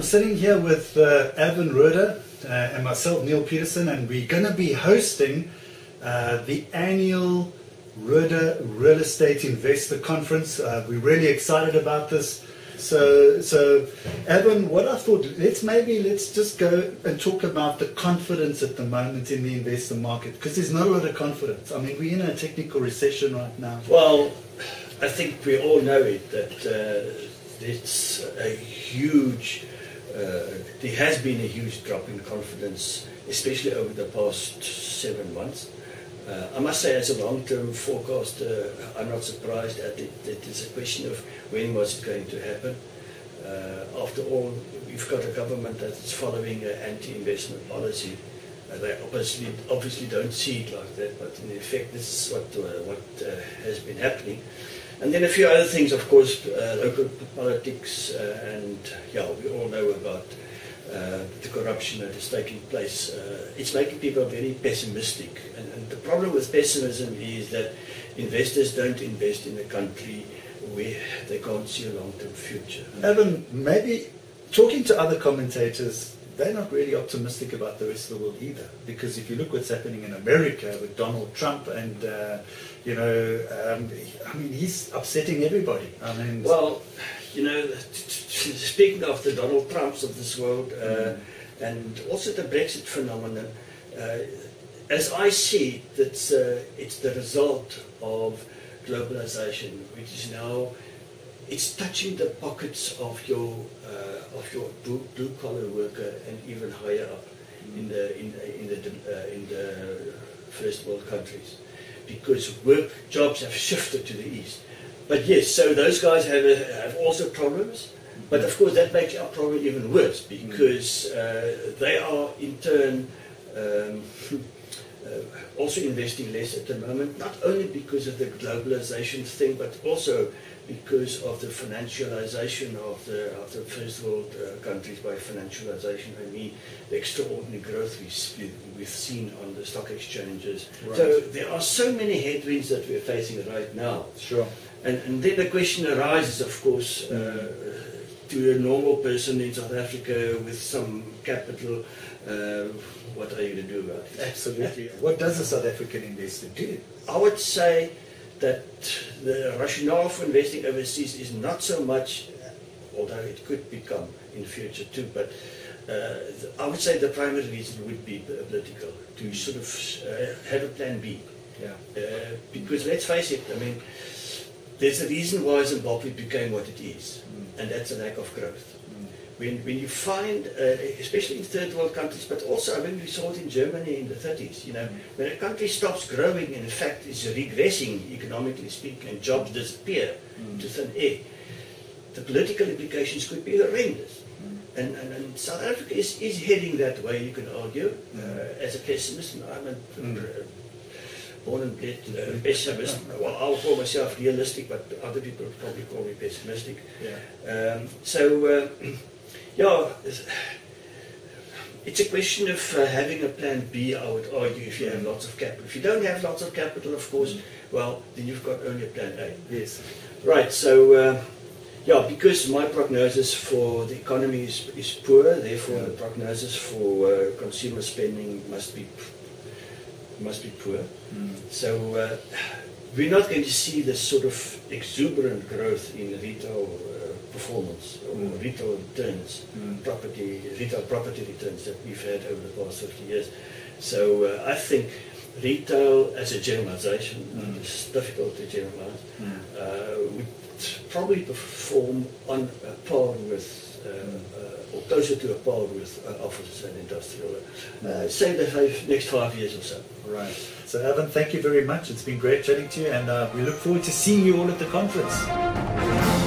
I'm sitting here with Erwin Rode and myself, Neil Peterson, and we're going to be hosting the annual Rode Real Estate Investor Conference. We're really excited about this. So Erwin, what I thought, let's just go and talk about the confidence at the moment in the investor market, because there's not a lot of confidence. I mean, we're in a technical recession right now. Well, I think we all know it, that it's a huge, there has been a huge drop in confidence, especially over the past 7 months. I must say, as a long-term forecast, I'm not surprised at it. It is a question of when was it going to happen. After all, we've got a government that is following an anti-investment policy. They obviously don't see it like that, but in effect, this is what has been happening. And then a few other things, of course, local politics, and yeah, we all know about the corruption that is taking place. It's making people very pessimistic, and the problem with pessimism is that investors don't invest in a country where they can't see a long-term future. Erwin, maybe talking to other commentators, they're not really optimistic about the rest of the world either, because if you look what's happening in America with Donald Trump and, you know, I mean, he's upsetting everybody. I mean, well, you know, speaking of the Donald Trumps of this world and also the Brexit phenomenon, as I see it, it's the result of globalization, which is now, it's touching the pockets of your blue collar worker and even higher up in the first world countries, because work jobs have shifted to the east. But yes, so those guys have also problems. But of course, that makes our problem even worse, because they are in turn also investing less at the moment, not only because of the globalization thing, but also because of the financialization of the first world countries. By financialization, I mean the extraordinary growth we've seen on the stock exchanges. Right. So there are so many headwinds that we're facing right now. Sure. And then the question arises, of course, to a normal person in South Africa with some capital, what are you going to do about it? Absolutely. What does a South African investor do? I would say that the rationale for investing overseas is not so much, although it could become in the future too, but I would say the primary reason would be political, to sort of have a plan B. Yeah. Because let's face it, I mean, there's a reason why Zimbabwe became what it is, and that's a lack of growth. When you find, especially in third world countries, but also I mean we saw it in Germany in the 30s, you know, when a country stops growing and in fact is regressing economically speaking and jobs disappear to thin air, the political implications could be horrendous. And South Africa is heading that way, you can argue, as a pessimist, and I'm born and bred pessimist. Well, I'll call myself realistic, but other people probably call me pessimistic. Yeah. Yeah, it's a question of having a plan B, I would argue, if you have lots of capital. If you don't have lots of capital, of course, well, then you've got only a plan A. Yes. Right, so, yeah, because my prognosis for the economy is poor, therefore the prognosis for consumer spending must be poor. So, we're not going to see this sort of exuberant growth in retail performance or retail returns, retail property returns that we've had over the past 50 years. So I think retail as a generalization, it's difficult to generalize, would probably perform on a par with, or closer to a par with offices and industrial, say the next 5 years or so. Right. So Erwin, thank you very much. It's been great chatting to you, and we look forward to seeing you all at the conference.